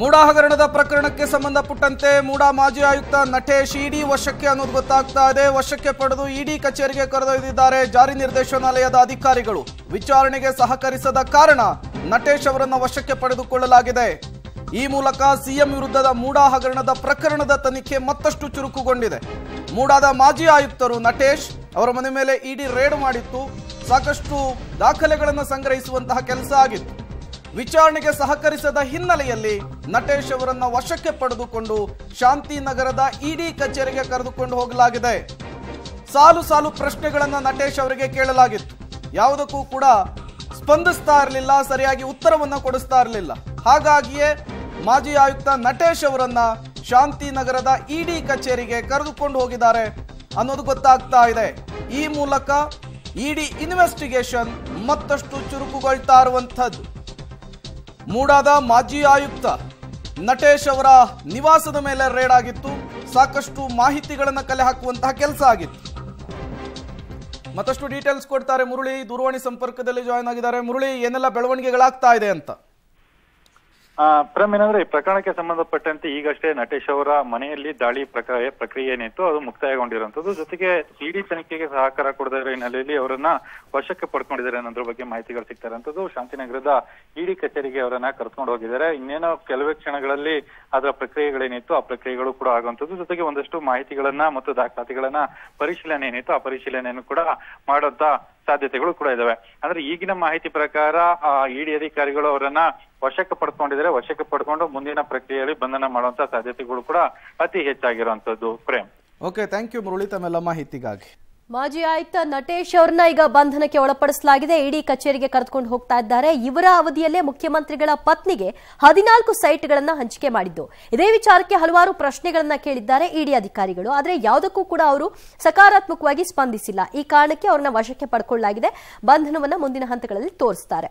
ಮೂಡಾ ಹಗರಣದ ಪ್ರಕರಣಕ್ಕೆ ಸಂಬಂಧಪಟ್ಟಂತೆ ಮೂಡಾ ಮಾಜಿ ಆಯುಕ್ತ ನಟೇಶ್ ಇಡಿ ವಶಕ್ಕೆ ಅನ್ನೋದು ಗೊತ್ತಾಗ್ತಾ ಇದೆ. ವಶಕ್ಕೆ ಪಡೆದು ಇಡಿ ಕಚೇರಿಗೆ ಕರೆದೊಯ್ದಿದ್ದಾರೆ ಜಾರಿ ನಿರ್ದೇಶನಾಲಯದ ಅಧಿಕಾರಿಗಳು. ವಿಚಾರಣೆಗೆ ಸಹಕರಿಸದ ಕಾರಣ ನಟೇಶ್ ಅವರನ್ನು ವಶಕ್ಕೆ ಪಡೆದುಕೊಳ್ಳಲಾಗಿದೆ. ಈ ಮೂಲಕ ಸಿಎಂ ವಿರುದ್ಧದ ಮೂಡಾ ಹಗರಣದ ಪ್ರಕರಣದ ತನಿಖೆ ಮತ್ತಷ್ಟು ಚುರುಕುಗೊಂಡಿದೆ. ಮೂಡಾದ ಮಾಜಿ ಆಯುಕ್ತರು ನಟೇಶ್ ಅವರ ಮನೆ ಮೇಲೆ ಇಡಿ ರೇಡ್ ಮಾಡಿತ್ತು. ಸಾಕಷ್ಟು ದಾಖಲೆಗಳನ್ನು ಸಂಗ್ರಹಿಸುವಂತಹ ಕೆಲಸ ಆಗಿತ್ತು. ವಿಚಾರಣೆಗೆ ಸಹಕರಿಸದ ಹಿನ್ನೆಲೆಯಲ್ಲಿ ನಟೇಶ್ ಅವರನ್ನು ವಶಕ್ಕೆ ಪಡೆದುಕೊಂಡು ಶಾಂತಿನಗರದ ಇಡಿ ಕಚೇರಿಗೆ ಕರೆದುಕೊಂಡು ಹೋಗಲಾಗಿದೆ. ಸಾಲು ಸಾಲು ಪ್ರಶ್ನೆಗಳನ್ನು ನಟೇಶ್ ಅವರಿಗೆ ಕೇಳಲಾಗಿತ್ತು. ಯಾವುದಕ್ಕೂ ಕೂಡ ಸ್ಪಂದಿಸ್ತಾ ಇರಲಿಲ್ಲ, ಸರಿಯಾಗಿ ಉತ್ತರವನ್ನು ಕೊಡಿಸ್ತಾ ಇರಲಿಲ್ಲ. ಹಾಗಾಗಿಯೇ ಮಾಜಿ ಆಯುಕ್ತ ನಟೇಶ್ ಅವರನ್ನು ಶಾಂತಿನಗರದ ಇಡಿ ಕಚೇರಿಗೆ ಕರೆದುಕೊಂಡು ಹೋಗಿದ್ದಾರೆ ಅನ್ನೋದು ಗೊತ್ತಾಗ್ತಾ ಇದೆ. ಈ ಮೂಲಕ ಇಡಿ ಇನ್ವೆಸ್ಟಿಗೇಷನ್ ಮತ್ತಷ್ಟು ಚುರುಕುಗೊಳ್ತಾ ಇರುವಂಥದ್ದು. ಮೂಡಾದ ಮಾಜಿ ಆಯುಕ್ತ ನಟೇಶ್ ಅವರ ನಿವಾಸದ ಮೇಲೆ ರೇಡ್ ಆಗಿತ್ತು. ಸಾಕಷ್ಟು ಮಾಹಿತಿಗಳನ್ನು ಕಲೆ ಹಾಕುವಂತಹ ಕೆಲಸ ಆಗಿತ್ತು. ಮತ್ತಷ್ಟು ಡೀಟೇಲ್ಸ್ ಕೊಡ್ತಾರೆ ಮುರಳಿ. ದೂರವಾಣಿ ಸಂಪರ್ಕದಲ್ಲಿ ಜಾಯಿನ್ ಆಗಿದ್ದಾರೆ. ಮುರಳಿ, ಏನೆಲ್ಲ ಬೆಳವಣಿಗೆಗಳಾಗ್ತಾ ಇದೆ ಅಂತ? ಏನಂದ್ರೆ, ಈ ಪ್ರಕರಣಕ್ಕೆ ಸಂಬಂಧಪಟ್ಟಂತೆ ಈಗಷ್ಟೇ ನಟೇಶ್ ಅವರ ಮನೆಯಲ್ಲಿ ದಾಳಿ ಪ್ರಕ್ರಿಯೆ ಏನಿತ್ತು ಅದು ಮುಕ್ತಾಯಗೊಂಡಿರುವಂತದ್ದು. ಜೊತೆಗೆ ಇಡಿ ತನಿಖೆಗೆ ಸಹಕಾರ ಕೊಡದರ ಹಿನ್ನೆಲೆಯಲ್ಲಿ ಅವರನ್ನ ವಶಕ್ಕೆ ಪಡ್ಕೊಂಡಿದ್ದಾರೆ ಅನ್ನೋದ್ರ ಬಗ್ಗೆ ಮಾಹಿತಿಗಳು ಸಿಗ್ತಾ ಇರುವಂತದ್ದು. ಶಾಂತಿನಗರದ ಇಡಿ ಕಚೇರಿಗೆ ಅವರನ್ನ ಕರ್ಕೊಂಡು ಹೋಗಿದ್ದಾರೆ. ಇನ್ನೇನೋ ಕೆಲವೇ ಕ್ಷಣಗಳಲ್ಲಿ ಅದರ ಪ್ರಕ್ರಿಯೆಗಳೇನಿತ್ತು ಆ ಪ್ರಕ್ರಿಯೆಗಳು ಕೂಡ ಆಗುವಂತದ್ದು. ಜೊತೆಗೆ ಒಂದಷ್ಟು ಮಾಹಿತಿಗಳನ್ನ ಮತ್ತು ದಾಖಲಾತಿಗಳನ್ನ ಪರಿಶೀಲನೆ ಏನಿತ್ತು ಆ ಪರಿಶೀಲನೆಯನ್ನು ಕೂಡ ಮಾಡುವಂತ ಸಾಧ್ಯತೆಗಳು ಕೂಡ ಇದಾವೆ. ಅಂದ್ರೆ ಈಗಿನ ಮಾಹಿತಿ ಪ್ರಕಾರ ಇಡಿ ಅಧಿಕಾರಿಗಳು ಅವರನ್ನ ವಶಕ್ಕೆ ಪಡ್ಕೊಂಡಿದ್ದಾರೆ. ವಶಕ್ಕೆ ಪಡ್ಕೊಂಡು ಮುಂದಿನ ಪ್ರಕ್ರಿಯೆಯಲ್ಲಿ ಬಂಧನ ಮಾಡುವಂತ ಸಾಧ್ಯತೆಗಳು ಕೂಡ ಅತಿ ಹೆಚ್ಚಾಗಿರುವಂತದ್ದು. Prem, okay, thank you Murali ತಮ್ಮೆಲ್ಲ ಮಾಹಿತಿಗಾಗಿ. ಮಾಜಿ ಆಯುಕ್ತ ನಟೇಶ್ ಅವ್ರನ್ನ ಈಗ ಬಂಧನಕ್ಕೆ ಒಳಪಡಿಸಲಾಗಿದೆ. ಇಡಿ ಕಚೇರಿಗೆ ಕರೆದುಕೊಂಡು ಹೋಗ್ತಾ ಇದ್ದಾರೆ. ಇವರ ಅವಧಿಯಲ್ಲೇ ಮುಖ್ಯಮಂತ್ರಿಗಳ ಪತ್ನಿಗೆ 14 ಸೈಟ್ಗಳನ್ನ ಹಂಚಿಕೆ ಮಾಡಿದ್ದು. ಇದೇ ವಿಚಾರಕ್ಕೆ ಹಲವಾರು ಪ್ರಶ್ನೆಗಳನ್ನ ಕೇಳಿದ್ದಾರೆ ಇಡಿ ಅಧಿಕಾರಿಗಳು. ಆದರೆ ಯಾವುದಕ್ಕೂ ಕೂಡ ಅವರು ಸಕಾರಾತ್ಮಕವಾಗಿ ಸ್ಪಂದಿಸಿಲ್ಲ. ಈ ಕಾರಣಕ್ಕೆ ಅವ್ರನ್ನ ವಶಕ್ಕೆ ಪಡ್ಕೊಳ್ಳಲಾಗಿದೆ. ಬಂಧನವನ್ನ ಮುಂದಿನ ಹಂತಗಳಲ್ಲಿ ತೋರಿಸ್ತಾರೆ.